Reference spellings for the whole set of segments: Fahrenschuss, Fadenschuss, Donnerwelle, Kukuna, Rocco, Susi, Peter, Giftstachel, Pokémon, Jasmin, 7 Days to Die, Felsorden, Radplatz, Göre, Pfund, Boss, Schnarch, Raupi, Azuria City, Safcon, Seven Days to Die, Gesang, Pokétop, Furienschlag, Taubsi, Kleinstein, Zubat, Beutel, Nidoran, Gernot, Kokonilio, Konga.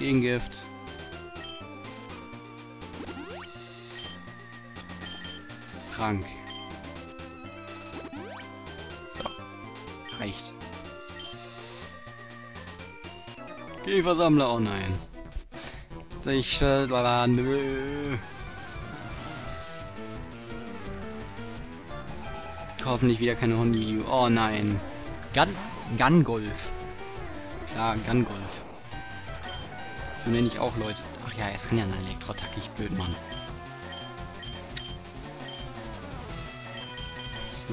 Gegengift. Krank. So. Reicht. Gift-Versammler, oh nein. Ich hoffentlich wieder keine Kokonilio. Oh nein. Gangolf. Klar, Gangolf. So nenne ich auch Leute. Ach ja, es kann ja ein Elektrodanken, ich blöd, Mann. So.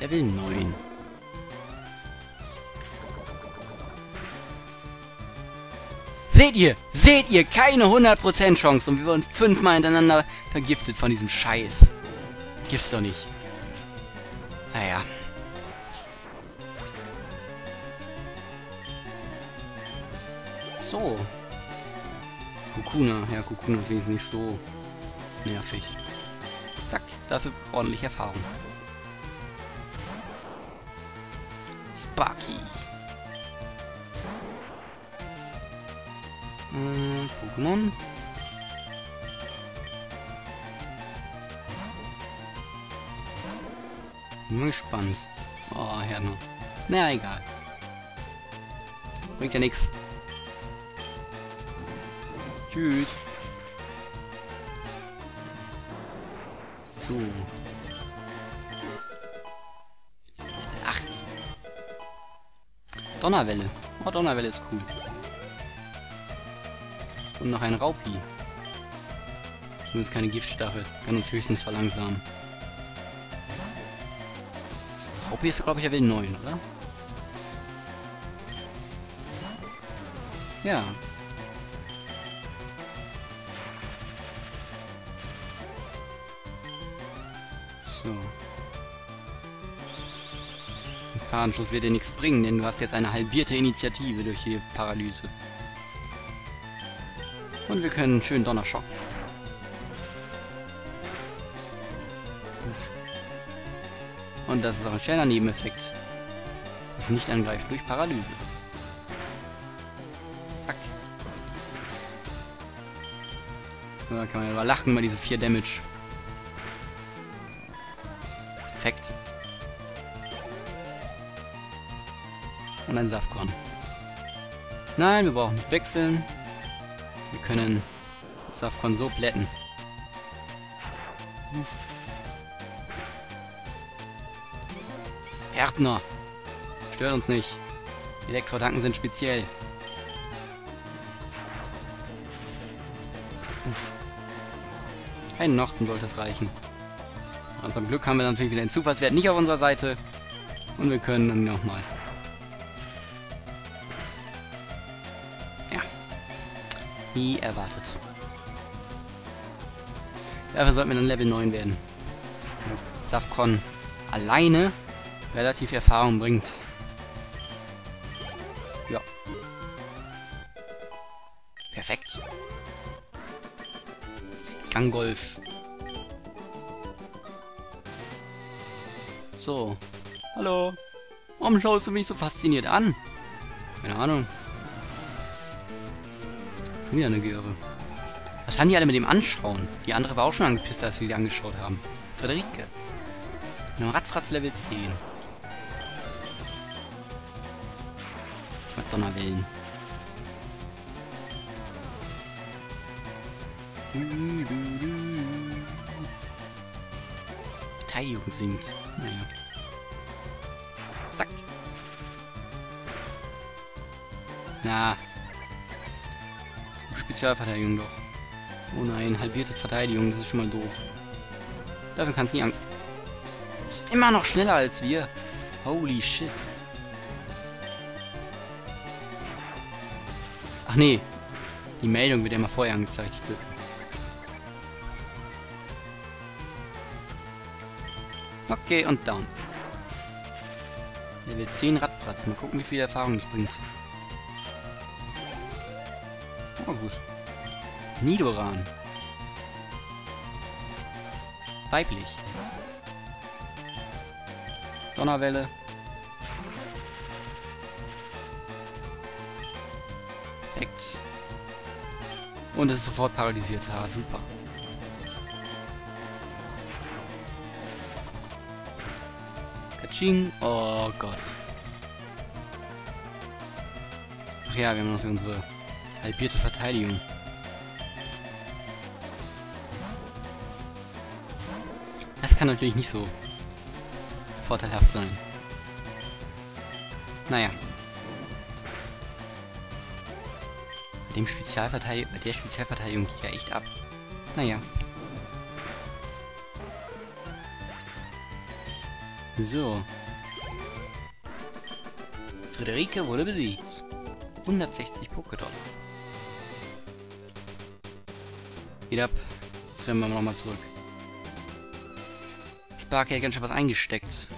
Level 9. Seht ihr, keine 100% Chance und wir wurden 5-mal hintereinander vergiftet von diesem Scheiß. Gibt's doch nicht. Naja. So. Kukuna, ja, Kukuna ist wenigstens nicht so nervig. Zack, dafür ordentlich Erfahrung. Sparky. Pokémon. Bin mal gespannt. Oh, Gärtner. Na, egal. Bringt ja nix. Tschüss. So. Level 8. Donnerwelle. Oh, Donnerwelle ist cool. Und noch ein Raupi. Zumindest keine Giftstachel. Kann uns höchstens verlangsamen. Raupi ist, glaube ich, Level 9, oder? Ja. So. Ein Fahrenschuss wird dir nichts bringen, denn du hast jetzt eine halbierte Initiative durch die Paralyse. Und wir können schön Donnerschock. Und das ist auch ein schöner Nebeneffekt. Das nicht angreift durch Paralyse. Zack. Da kann man ja lachen über diese 4 Damage. Perfekt. Und ein Safcon. Nein, wir brauchen nicht wechseln. Wir können das Safcon so plätten. Uff. Gärtner! Stört uns nicht. Elektrodanken sind speziell. Uff. Ein Nachten sollte es reichen. Und zum Glück haben wir natürlich wieder den Zufallswert nicht auf unserer Seite. Und wir können nochmal. Nie erwartet. Dafür sollten wir dann Level 9 werden. Safcon alleine relativ Erfahrung bringt. Ja. Perfekt. Gangolf. So. Hallo. Warum schaust du mich so fasziniert an? Keine Ahnung. Schon wieder eine Göre. Was haben die alle mit dem Anschauen? Die andere war auch schon angepisst, als wir die angeschaut haben. Friederike. Mit dem Radfratz Level 10. Das macht Donnerwellen. Verteidigung sinkt. Naja. Zack. Na. Spezialverteidigung doch. Oh nein, halbierte Verteidigung, das ist schon mal doof. Dafür kannst du nicht an... Ist immer noch schneller als wir. Holy shit. Ach nee. Die Meldung wird ja immer vorher angezeigt. Okay, und down. Level 10 Radplatz. Mal gucken, wie viel Erfahrung das bringt. Oh, gut. Nidoran. Weiblich. Donnerwelle. Perfekt. Und es ist sofort paralysiert. Ja, super. Katsching. Oh Gott. Ach ja, wir haben noch unsere halbierte Verteidigung. Das kann natürlich nicht so vorteilhaft sein. Naja. Bei der Spezialverteidigung geht ja echt ab. Naja. So. Friederike wurde besiegt. 160 Pokétop. Geht ab. Jetzt rennen wir nochmal zurück. Spark hat ganz schön was eingesteckt.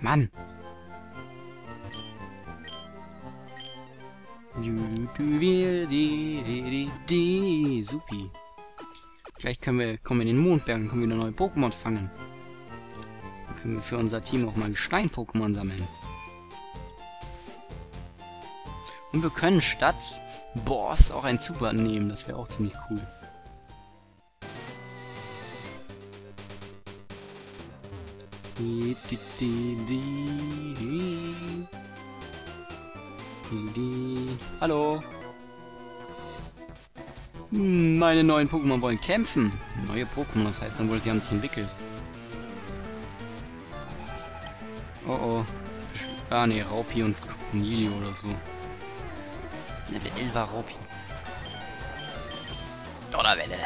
Mann! Supi. Gleich kommen wir in den Mondberg und können wieder neue Pokémon fangen. Dann können wir für unser Team auch mal Stein-Pokémon sammeln. Und wir können statt Boss auch ein Zubat nehmen. Das wäre auch ziemlich cool. Hallo. Meine neuen Pokémon wollen kämpfen. Neue Pokémon, das heißt dann wohl, sie haben sich entwickelt. Oh oh. Ah ne, Raupi und Kokonilio oder so. Level 11 Raupi. Donnerwelle.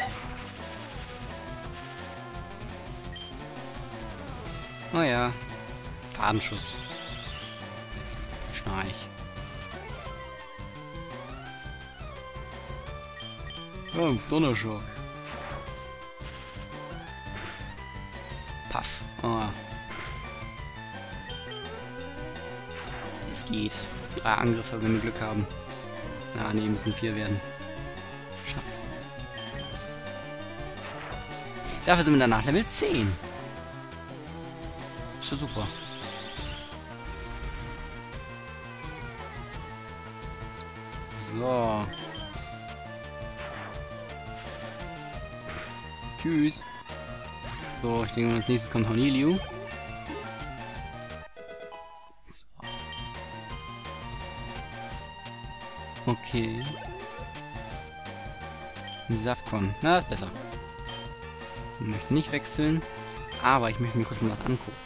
Naja. Fadenschuss. Schnarch. Kampf, Donnerschock. Puff. Oh. Es geht. 3 Angriffe, wenn wir Glück haben. Ah, ne, müssen 4 werden. Schade. Dafür sind wir danach Level 10. Ist ja super. So. Tschüss. So, ich denke, als nächstes kommt Kokonilio. Okay. Safcon. Na, ist besser. Ich möchte nicht wechseln, aber ich möchte mir kurz mal was angucken.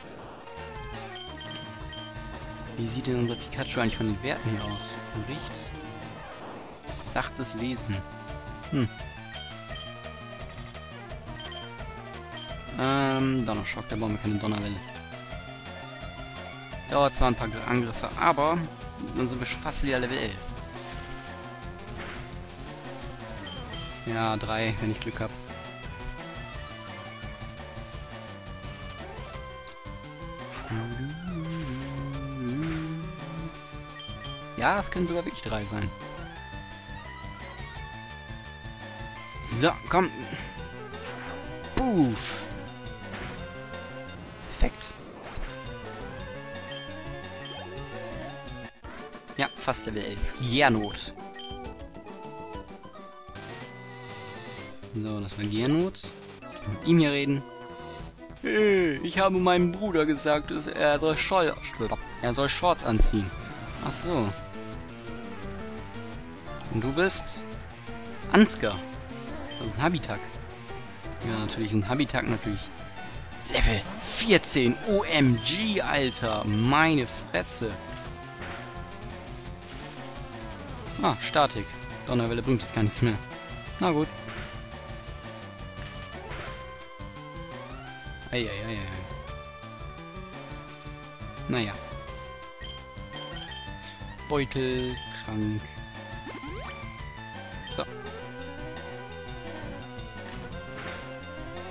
Wie sieht denn unser Pikachu eigentlich von den Werten hier aus? Riecht. Sachtes Wesen. Hm. Donnerschock, da brauchen wir keine Donnerwelle. Dauert zwar ein paar Angriffe, aber dann sind wir schon fast wieder Level 11. Ja, 3, wenn ich Glück habe. Ja, es können sogar wirklich 3 sein. So, komm. Puff. Perfekt. Ja, fast Level 11. Gärnot. So, das war Gernot. Jetzt können wir mit ihm hier reden. Hey, ich habe meinem Bruder gesagt, er soll Shorts anziehen. Ach so. Und du bist? Ansgar. Das ist ein Habitak. Ja, natürlich ein Habitak, natürlich. Level 14. OMG, Alter. Meine Fresse. Ah, Statik. Donnerwelle bringt jetzt gar nichts mehr. Na gut. Eieieiei. Naja. Beutel, krank. So.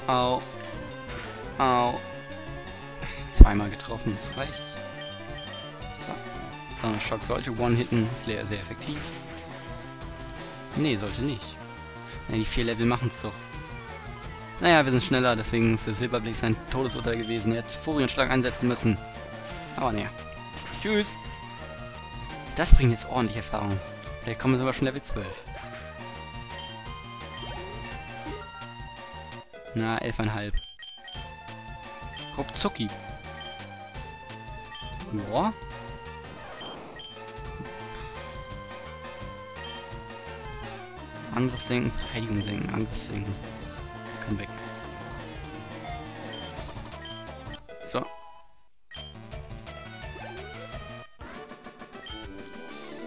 Au. Au. 2-mal getroffen, das reicht. So. Donnerschock sollte One-Hitten, ist sehr, sehr effektiv. Nee, sollte nicht. Ja, die 4 Level machen's doch. Naja, wir sind schneller, deswegen ist der Silberblick sein Todesurteil gewesen. Er hat Furienschlag einsetzen müssen. Aber naja. Tschüss. Das bringt jetzt ordentlich Erfahrung. Vielleicht kommen wir sogar schon Level 12. Na, 11,5. Ruckzucki. Boah. Angriff senken, Verteidigung senken, Angriff senken. Komm weg. So.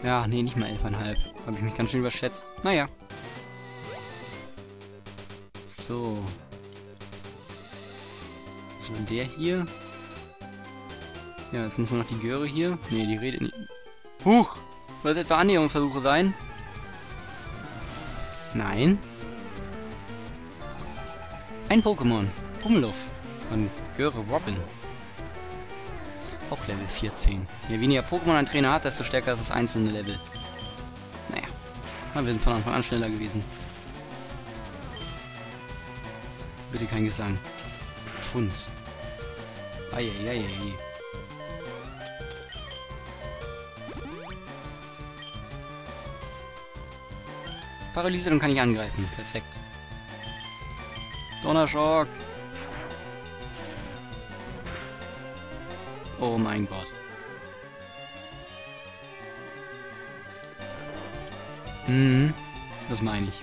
Ja, nee, nicht mal 11,5. Habe ich mich ganz schön überschätzt. Naja. So. So, der hier. Ja, jetzt muss nur noch die Göre hier. Nee, die redet nicht. Huch! Soll das etwa Annäherungsversuche sein? Nein. Ein Pokémon. Pummeluff. Von Göre Robin. Auch Level 14. Je weniger Pokémon ein Trainer hat, desto stärker ist das einzelne Level. Naja. Na, wir sind von Anfang an schneller gewesen. Bitte kein Gesang. Pfund. Eieieiei. Paralyse, dann kann ich angreifen. Perfekt. Donnerschock. Oh mein Gott. Mhm. Das meine ich.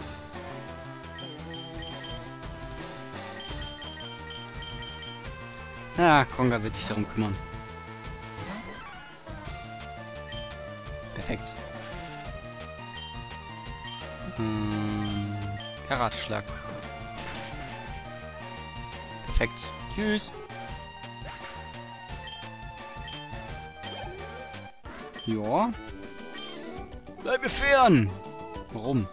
Na, Konga wird sich darum kümmern. Perfekt. Karatschlag. Perfekt. Tschüss. Ja. Bleib mir fern! Warum?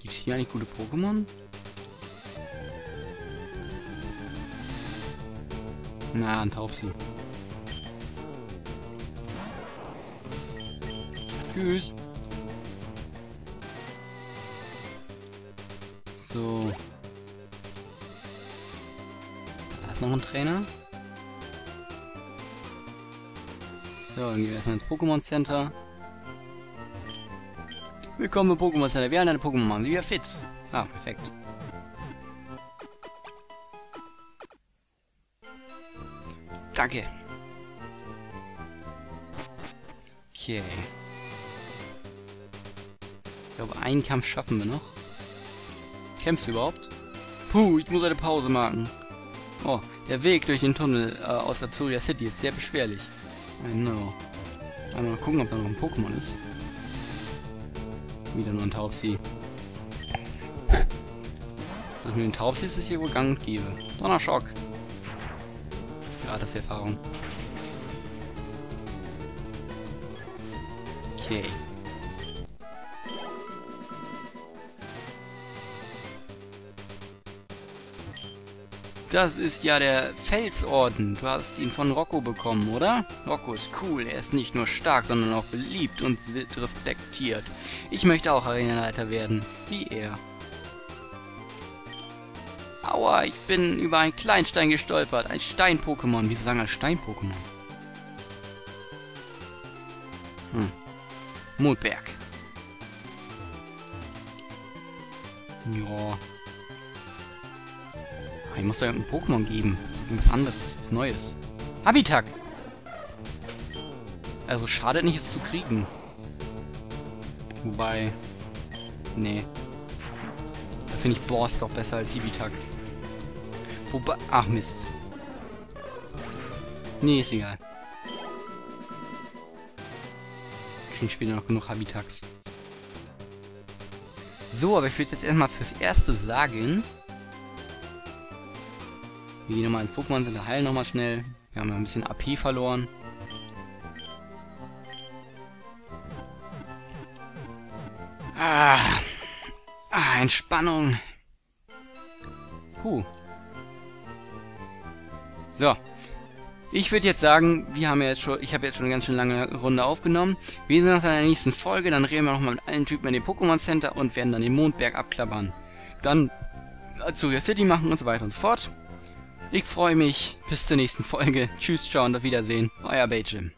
Gibt's hier eigentlich gute Pokémon? Na, ein Taubsi. Tschüss. So. Da ist noch ein Trainer. So, dann gehen wir erstmal ins Pokémon Center. Willkommen im Pokémon Center. Wir haben eine Pokémon machen. Wir sind fit. Ah, perfekt. Danke. Okay. Ich glaube, einen Kampf schaffen wir noch. Kämpfst du überhaupt? Puh, ich muss eine Pause machen. Oh, der Weg durch den Tunnel aus Azuria City ist sehr beschwerlich. I know. Mal gucken, ob da noch ein Pokémon ist. Wieder nur ein Taubsi. Das mit den Taubsis ist hier wohl gang und gäbe. Donnerschock. Gratis Erfahrung. Okay. Das ist ja der Felsorden. Du hast ihn von Rocco bekommen, oder? Rocco ist cool. Er ist nicht nur stark, sondern auch beliebt und wird respektiert. Ich möchte auch Arenaleiter werden, wie er. Aua, ich bin über einen Kleinstein gestolpert. Ein Stein-Pokémon. Wieso sagen wir Stein-Pokémon? Hm. Mondberg. Ja. Ich muss da irgendein Pokémon geben. Irgendwas anderes, was Neues. Habitak! Also schadet nicht, es zu kriegen. Wobei... Nee. Da finde ich Boss doch besser als Habitak. Wobei... Ach Mist. Nee, ist egal. Wir kriegen später noch genug Habitaks. So, aber ich würde jetzt erstmal fürs Erste sagen... Wir gehen nochmal ins Pokémon Center, heilen nochmal schnell. Wir haben ja ein bisschen AP verloren. Ah, Entspannung. Puh. So. Ich würde jetzt sagen, wir haben ja jetzt schon, ich habe jetzt schon eine ganz schön lange Runde aufgenommen. Wir sehen uns in der nächsten Folge, dann reden wir nochmal mit allen Typen in dem Pokémon Center und werden dann den Mondberg abklappern. dann Zusatzvideo machen und so weiter und so fort. Ich freue mich. Bis zur nächsten Folge. Tschüss, ciao und auf Wiedersehen. Euer Bajim.